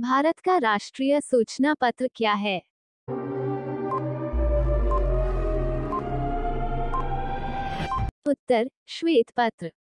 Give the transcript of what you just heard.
भारत का राष्ट्रीय सूचना पत्र क्या है? उत्तर श्वेत पत्र।